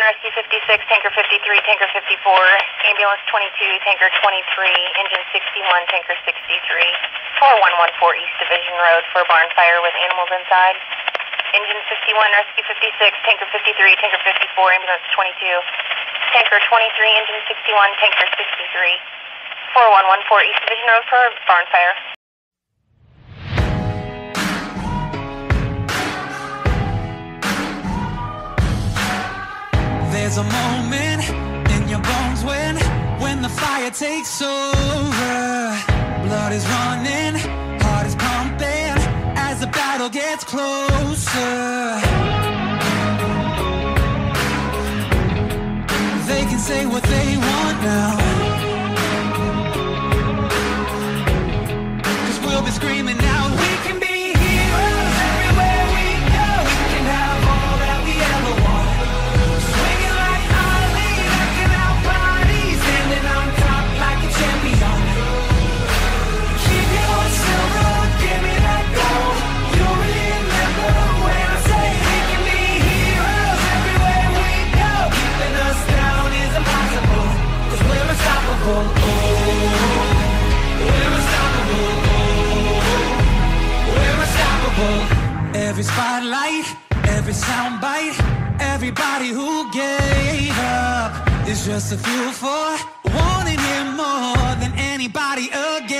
rescue 56, tanker 53, tanker 54, ambulance 22, tanker 23, engine 61, tanker 63, 4114 East Division Road for a barn fire with animals inside. Engine 61, rescue 56, tanker 53, tanker 54, ambulance 22, tanker 23, engine 61, tanker 63, 4114 East Division Road for a barn fire. There's a moment in your bones when the fire takes over. Blood is running, heart is pumping as the battle gets closer. They can say what they want now, 'cause we'll be screaming out, we can be. Every spotlight, every soundbite, everybody who gave up is just a fuel for wanting him more than anybody again.